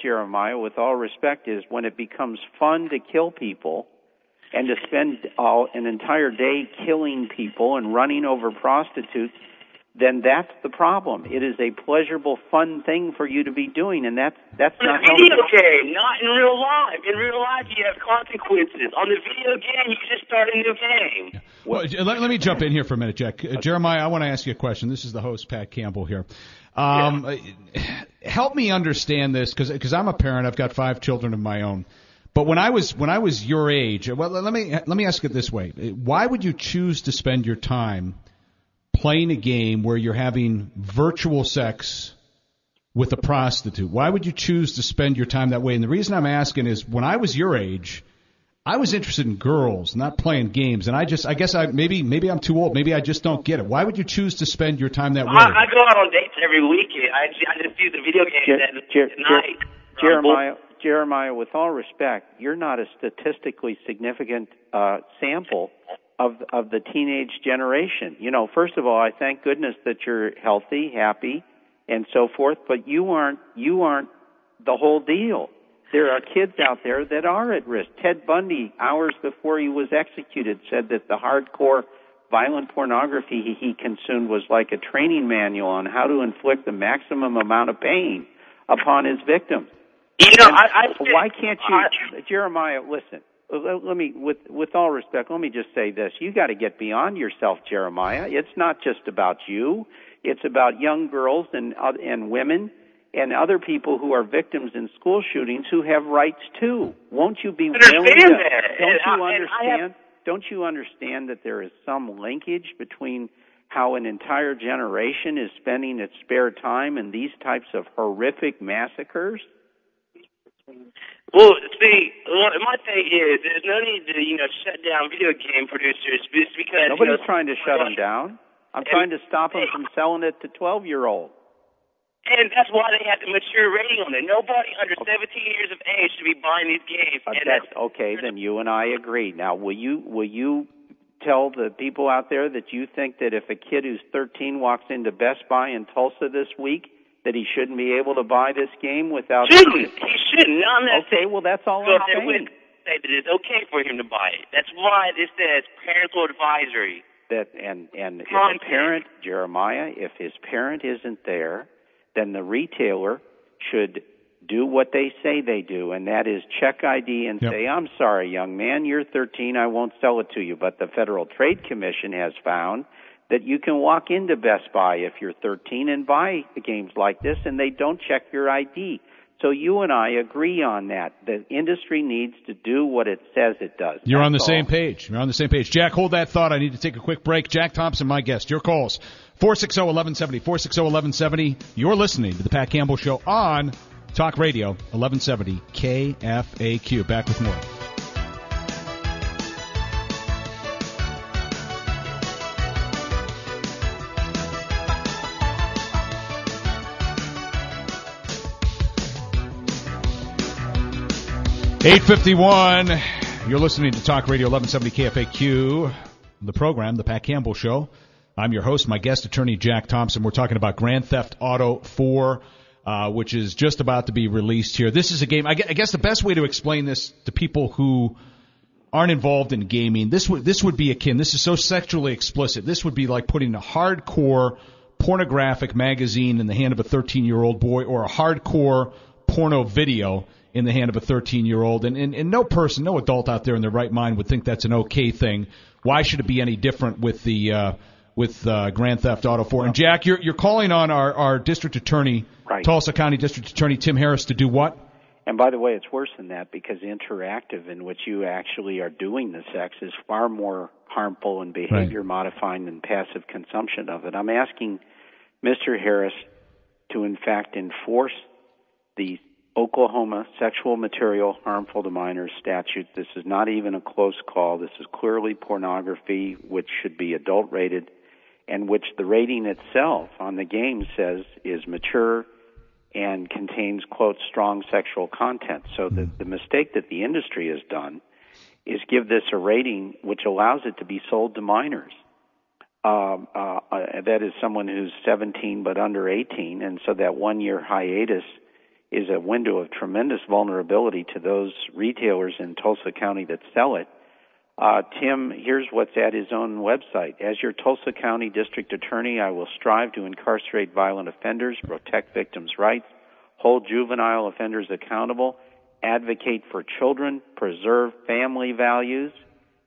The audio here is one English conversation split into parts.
Jeremiah, with all respect, is when it becomes fun to kill people and to spend an entire day killing people and running over prostitutes, then that's the problem. It is a pleasurable, fun thing for you to be doing, and that's not helpful. On a video game, not in real life. In real life, you have consequences. On the video game, you just start a new game. Well, let me jump in here for a minute, Jack. Okay. Jeremiah, I want to ask you a question. This is the host, Pat Campbell, here. Help me understand this, because I'm a parent. I've got 5 children of my own. But when I was your age, well, let me ask it this way: why would you choose to spend your time playing a game where you're having virtual sex with a prostitute? Why would you choose to spend your time that way? And the reason I'm asking is, when I was your age, I was interested in girls, not playing games, and I guess maybe I'm too old. Maybe I just don't get it. Why would you choose to spend your time that way? I go out on dates every weekend. I just do the video games at night. Jeremiah, with all respect, you're not a statistically significant sample of the teenage generation. You know, first of all, I thank goodness that you're healthy, happy, and so forth, but you aren't the whole deal. There are kids out there that are at risk. Ted Bundy, hours before he was executed, said that the hardcore violent pornography he consumed was like a training manual on how to inflict the maximum amount of pain upon his victims. You know, why can't you, Jeremiah? Listen, let me, with all respect, let me just say this: you got to get beyond yourself, Jeremiah. It's not just about you; it's about young girls and women and other people who are victims in school shootings who have rights too. Won't you be willing to? Don't you understand that there is some linkage between how an entire generation is spending its spare time in these types of horrific massacres? Well, see, my thing is, there's no need to, shut down video game producers, because nobody's trying to shut them down. I'm trying to stop them from selling it to 12-year-olds. And that's why they had the mature rating on it. Nobody under 17 years of age should be buying these games. Okay, then you and I agree. Now, will you tell the people out there that you think that if a kid who's 13 walks into Best Buy in Tulsa this week, that he shouldn't be able to buy this game without... Shouldn't. He shouldn't. No, I'm not saying, well, that's all I'm saying. Wouldn't say that it's okay for him to buy it. That's why it says parental advisory. And if a parent, Jeremiah, if his parent isn't there, then the retailer should do what they say they do, and that is check ID and say, I'm sorry, young man, you're 13, I won't sell it to you. But the Federal Trade Commission has found that you can walk into Best Buy if you're 13 and buy games like this, and they don't check your ID. So you and I agree on that. The industry needs to do what it says it does. You're on the same page. You're on the same page. Jack, hold that thought. I need to take a quick break. Jack Thompson, my guest. Your calls, 460-1170, 460-1170. You're listening to The Pat Campbell Show on Talk Radio 1170 KFAQ. Back with more. $8:51. You're listening to Talk Radio 1170 KFAQ, the program, The Pat Campbell Show. I'm your host, my guest attorney, Jack Thompson. We're talking about Grand Theft Auto 4, which is just about to be released here. This is a game, I guess the best way to explain this to people who aren't involved in gaming, this would be akin, this is so sexually explicit, this would be like putting a hardcore pornographic magazine in the hand of a 13-year-old boy, or a hardcore porno video in the hand of a 13-year-old, and no person, no adult out there in their right mind would think that's an okay thing. Why should it be any different with the Grand Theft Auto 4? And Jack, you're calling on our district attorney, right, Tulsa County District Attorney Tim Harris, to do what? And by the way, it's worse than that, because interactive, in which you actually are doing the sex, is far more harmful and behavior modifying than passive consumption of it. I'm asking Mr. Harris to, in fact, enforce the Oklahoma sexual material harmful to minors statute. This is not even a close call. This is clearly pornography, which should be adult rated, and which the rating itself on the game says is mature and contains, quote, strong sexual content. So the mistake that the industry has done is give this a rating which allows it to be sold to minors. That is someone who's 17 but under 18, and so that one-year hiatus is a window of tremendous vulnerability to those retailers in Tulsa County that sell it. Tim, here's what's at his own website. As your Tulsa County District Attorney, I will strive to incarcerate violent offenders, protect victims' rights, hold juvenile offenders accountable, advocate for children, preserve family values,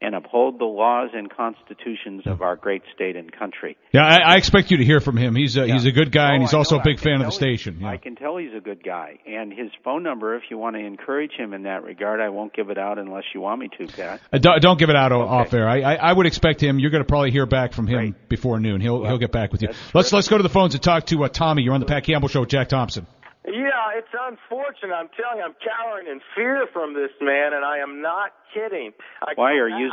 and uphold the laws and constitutions of our great state and country. Yeah, I expect you to hear from him. He's a good guy, and he's also a big fan of the station. Yeah. I can tell he's a good guy. And his phone number, if you want to encourage him in that regard, I won't give it out unless you want me to, Pat. Don't give it out off air. I would expect him. You're going to probably hear back from him before noon. He'll get back with you. Let's go to the phones and talk to Tommy. You're on the Pat Campbell Show with Jack Thompson. Yeah, it's unfortunate. I'm telling you, I'm cowering in fear from this man, and I am not kidding. Why are you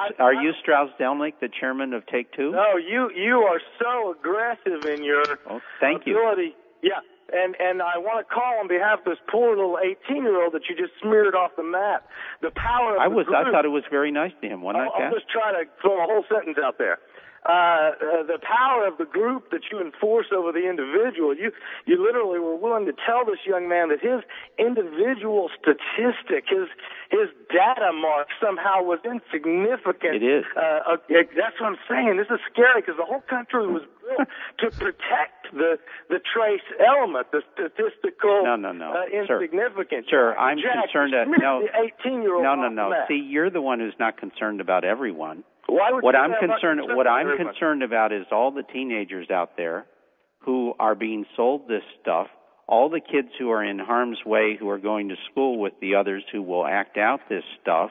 Strauss Delnick, the chairman of Take 2? No, you are so aggressive in your ability. Yeah, and I want to call on behalf of this poor little 18-year-old that you just smeared off the map. The power of I thought it was very nice to him. I'm just trying to throw a whole sentence out there. The power of the group that you enforce over the individual. You literally were willing to tell this young man that his individual statistic, his data mark somehow was insignificant. It is. That's what I'm saying. This is scary because the whole country was built to protect the trace element, the statistical insignificant. Sir, I'm concerned that the 18-year-old. No. See, you're the one who's not concerned about everyone. What I'm concerned about is all the teenagers out there who are being sold this stuff, all the kids who are in harm's way who are going to school with the others who will act out this stuff.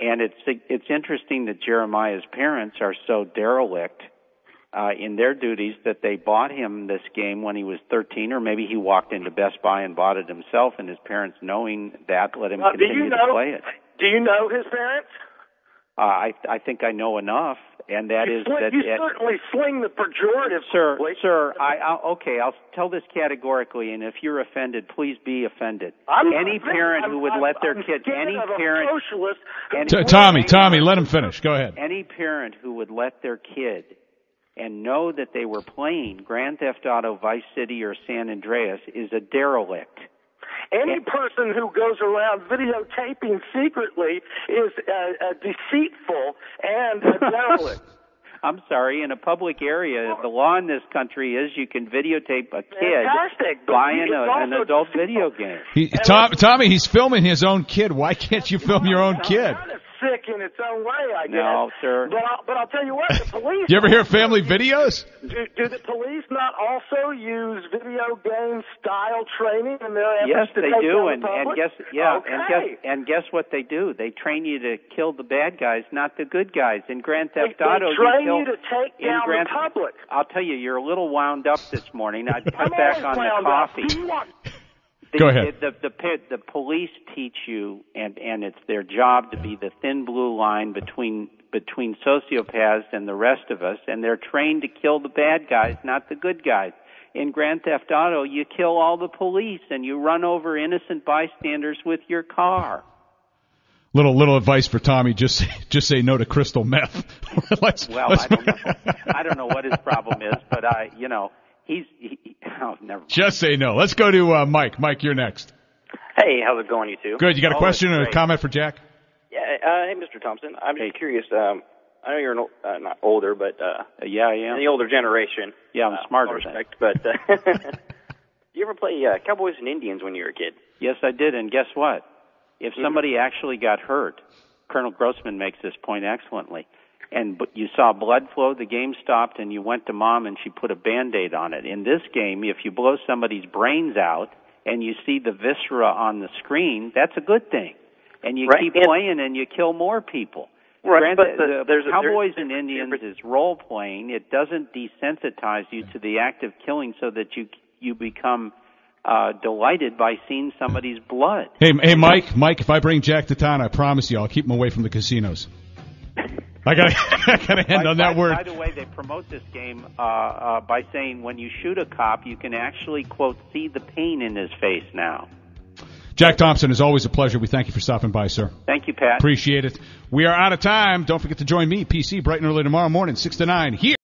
And it's interesting that Jeremiah's parents are so derelict in their duties that they bought him this game when he was 13, or maybe he walked into Best Buy and bought it himself, and his parents, knowing that, let him continue to play it. Do you know his parents? I think I know enough, and you certainly sling the pejorative. Sir, I'll tell this categorically, and if you're offended, please be offended. Tommy, let him finish. Go ahead. Any parent who would let their kid and know that they were playing Grand Theft Auto, Vice City, or San Andreas is a derelict. Any person who goes around videotaping secretly is deceitful and a derelict. I'm sorry, in a public area, the law in this country is you can videotape a kid buying an adult video game. Tommy, he's filming his own kid. Why can't you film your own kid? Sick in its own way, I guess. No, sir. But I'll tell you what, the police... You ever hear family videos? Do the police not also use video game style training in their efforts to take down the public? Yes, they do. And guess what they do? They train you to kill the bad guys, not the good guys. In Grand Theft Auto, you to take down the public. I'll tell you, you're a little wound up this morning. I'd put back on the coffee. Go ahead. The police teach you, and it's their job to be the thin blue line between sociopaths and the rest of us, and they're trained to kill the bad guys, not the good guys. In Grand Theft Auto, you kill all the police, and you run over innocent bystanders with your car. Little advice for Tommy: just say no to crystal meth. I don't know. I don't know what his problem is, but Just say no. Let's go to Mike. Mike, you're next. Hey, how's it going, you two? Good. You got a question or a comment for Jack? Yeah. Hey, Mr. Thompson. I'm just curious. I know you're not older, but yeah, I am. In the older generation. Yeah, I'm smarter. But you ever play Cowboys and Indians when you were a kid? Yes, I did. And guess what? If somebody actually got hurt, Colonel Grossman makes this point excellently. And you saw blood flow, the game stopped, and you went to Mom, and she put a Band-Aid on it. In this game, if you blow somebody's brains out and you see the viscera on the screen, that's a good thing. And you keep playing, and you kill more people. Right, but Cowboys and Indians is role-playing. It doesn't desensitize you to the act of killing so that you become... delighted by seeing somebody's blood. Hey, Mike, if I bring Jack to town, I promise you I'll keep him away from the casinos. I gotta end on that word. By the way, they promote this game by saying when you shoot a cop, you can actually, quote, see the pain in his face now. Jack Thompson, is always a pleasure. We thank you for stopping by, sir. Thank you, Pat. Appreciate it. We are out of time. Don't forget to join me, PC, bright and early tomorrow morning, 6 to 9, here.